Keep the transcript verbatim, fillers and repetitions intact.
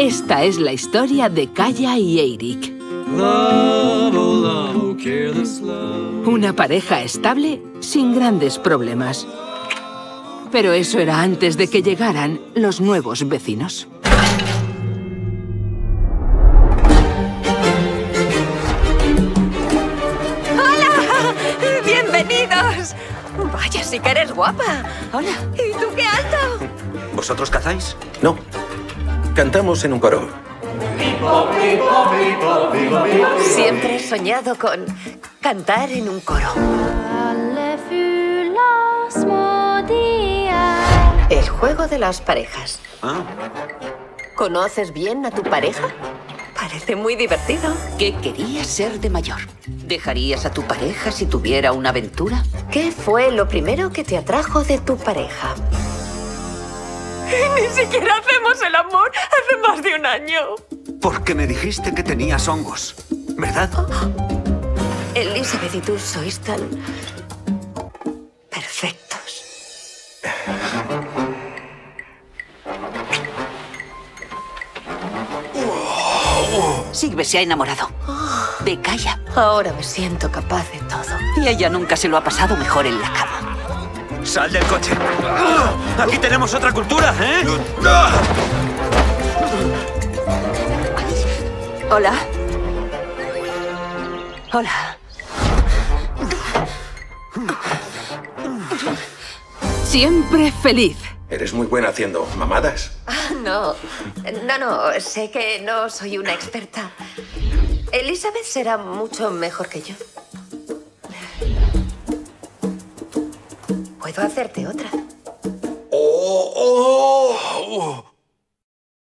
Esta es la historia de Kaya y Eirik. Una pareja estable sin grandes problemas. Pero eso era antes de que llegaran los nuevos vecinos. ¡Hola! ¡Bienvenidos! Vaya, sí que eres guapa. Hola. ¿Y tú qué alto? ¿Vosotros cazáis? No. Cantamos en un coro. Siempre he soñado con cantar en un coro. El juego de las parejas. Ah. ¿Conoces bien a tu pareja? Parece muy divertido. ¿Qué querías ser de mayor? ¿Dejarías a tu pareja si tuviera una aventura? ¿Qué fue lo primero que te atrajo de tu pareja? Ni siquiera hacemos el amor hace más de un año. Porque me dijiste que tenías hongos, ¿verdad? Oh. Elizabeth y tú sois tan... perfectos. Sigve se ha enamorado de Kaya. Ahora me siento capaz de todo. Y ella nunca se lo ha pasado mejor en la cama. ¡Sal del coche! ¡Aquí tenemos otra cultura, eh! Hola. Hola. Siempre feliz. Eres muy buena haciendo mamadas. Ah, no. No, no. Sé que no soy una experta. Elizabeth será mucho mejor que yo. ¿Puedo hacerte otra?